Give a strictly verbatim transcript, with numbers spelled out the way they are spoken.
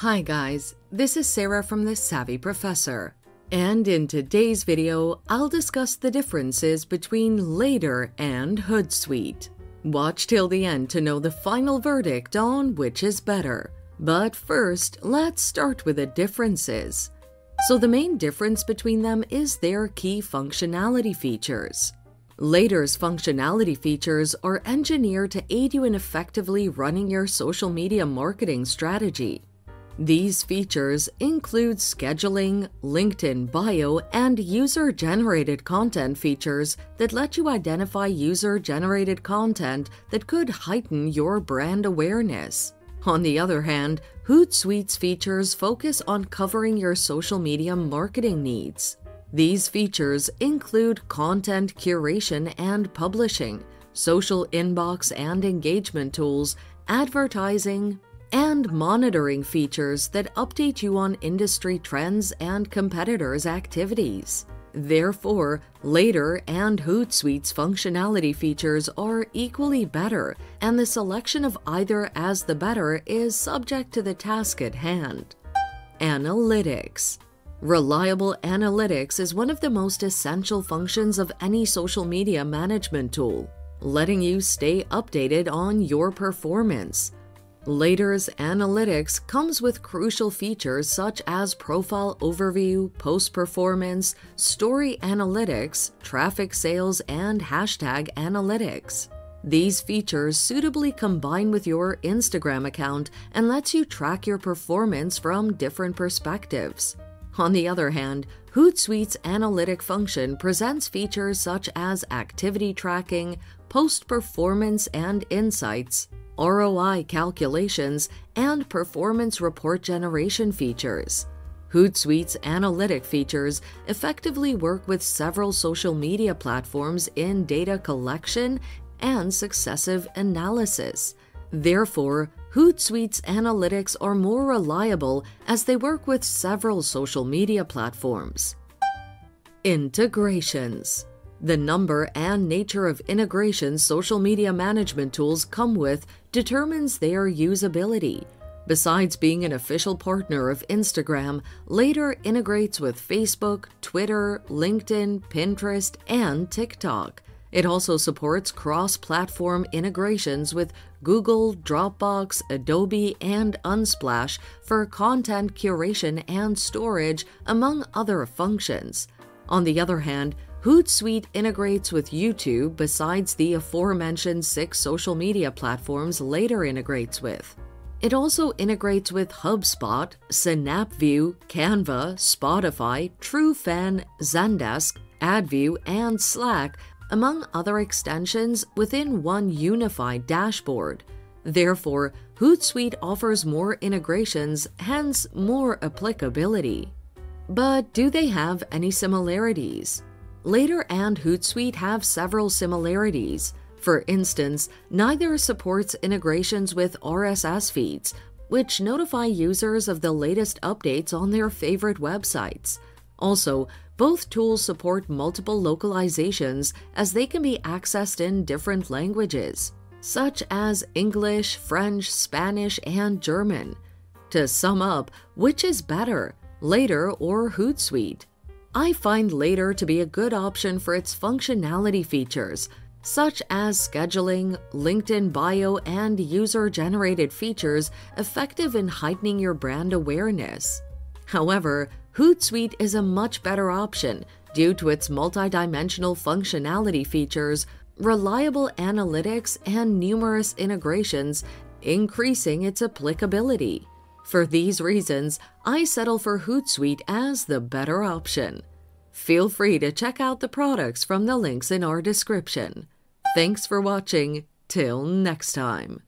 Hi guys, this is Sarah from The Savvy Professor, and in today's video, I'll discuss the differences between Later and Hootsuite. Watch till the end to know the final verdict on which is better. But first, let's start with the differences. So the main difference between them is their key functionality features. Later's functionality features are engineered to aid you in effectively running your social media marketing strategy. These features include scheduling, LinkedIn bio, and user-generated content features that let you identify user-generated content that could heighten your brand awareness. On the other hand, Hootsuite's features focus on covering your social media marketing needs. These features include content curation and publishing, social inbox and engagement tools, advertising, and monitoring features that update you on industry trends and competitors' activities. Therefore, Later and Hootsuite's functionality features are equally better, and the selection of either as the better is subject to the task at hand. Analytics. Reliable analytics is one of the most essential functions of any social media management tool, letting you stay updated on your performance. Later's analytics comes with crucial features such as profile overview, post performance, story analytics, traffic sales, and hashtag analytics. These features suitably combine with your Instagram account and lets you track your performance from different perspectives. On the other hand, Hootsuite's analytic function presents features such as activity tracking, post performance and insights, R O I calculations, and performance report generation features. Hootsuite's analytic features effectively work with several social media platforms in data collection and successive analysis. Therefore, Hootsuite's analytics are more reliable as they work with several social media platforms. Integrations. The number and nature of integrations social media management tools come with determines their usability. Besides being an official partner of Instagram, Later integrates with Facebook, Twitter, LinkedIn, Pinterest, and TikTok. It also supports cross-platform integrations with Google, Dropbox, Adobe, and Unsplash for content curation and storage, among other functions. On the other hand, Hootsuite integrates with YouTube besides the aforementioned six social media platforms Later integrates with. It also integrates with HubSpot, Synapview, Canva, Spotify, True Fan, Zendesk, AdView, and Slack, among other extensions within one unified dashboard. Therefore, Hootsuite offers more integrations, hence more applicability. But do they have any similarities? Later and Hootsuite have several similarities. For instance, neither supports integrations with R S S feeds, which notify users of the latest updates on their favorite websites. Also, both tools support multiple localizations as they can be accessed in different languages, such as English, French, Spanish, and German. To sum up, which is better, Later or Hootsuite? I find Later to be a good option for its functionality features, such as scheduling, LinkedIn bio, and user-generated features effective in heightening your brand awareness. However, Hootsuite is a much better option due to its multidimensional functionality features, reliable analytics, and numerous integrations, increasing its applicability. For these reasons, I settle for Hootsuite as the better option. Feel free to check out the products from the links in our description. Thanks for watching. Till next time.